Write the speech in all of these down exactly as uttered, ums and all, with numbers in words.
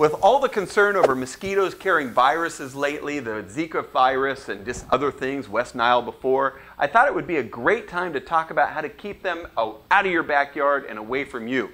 with all the concern over mosquitoes carrying viruses lately, the Zika virus and just other things, West Nile before, I thought it would be a great time to talk about how to keep them out of your backyard and away from you.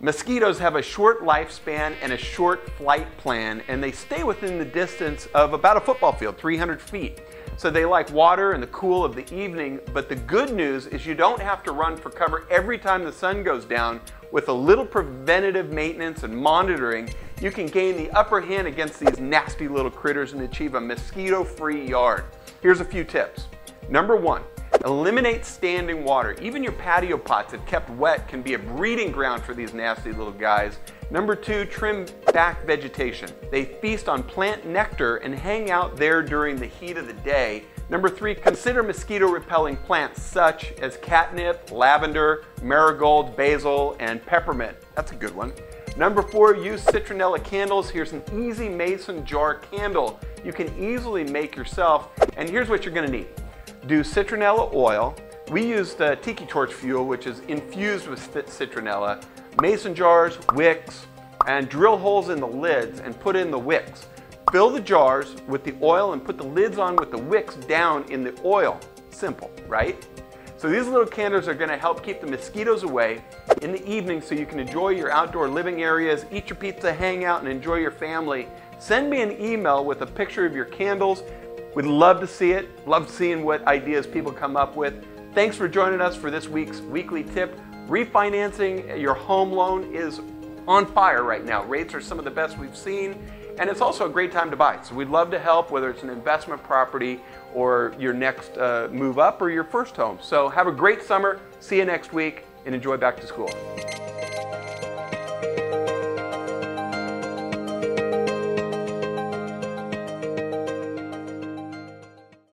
Mosquitoes have a short lifespan and a short flight plan, and they stay within the distance of about a football field, three hundred feet. So they like water and the cool of the evening, but the good news is you don't have to run for cover every time the sun goes down. With a little preventative maintenance and monitoring, you can gain the upper hand against these nasty little critters and achieve a mosquito-free yard. Here's a few tips. Number one, eliminate standing water. Even your patio pots, if kept wet, can be a breeding ground for these nasty little guys. Number two, trim back vegetation. They feast on plant nectar and hang out there during the heat of the day. Number three, consider mosquito-repelling plants such as catnip, lavender, marigold, basil, and peppermint. That's a good one. Number four, use citronella candles. Here's an easy mason jar candle you can easily make yourself. And here's what you're gonna need. Do citronella oil. We use the tiki torch fuel, which is infused with citronella. Mason jars, wicks, and drill holes in the lids and put in the wicks. Fill the jars with the oil and put the lids on with the wicks down in the oil. Simple, right? So these little candles are going to help keep the mosquitoes away in the evening so you can enjoy your outdoor living areas, eat your pizza, hang out, and enjoy your family. Send me an email with a picture of your candles. We'd love to see it. Love seeing what ideas people come up with. Thanks for joining us for this week's weekly tip. Refinancing your home loan is on fire right now. Rates are some of the best we've seen, and it's also a great time to buy. So we'd love to help, whether it's an investment property or your next uh, move up or your first home. So have a great summer. See you next week and enjoy back to school.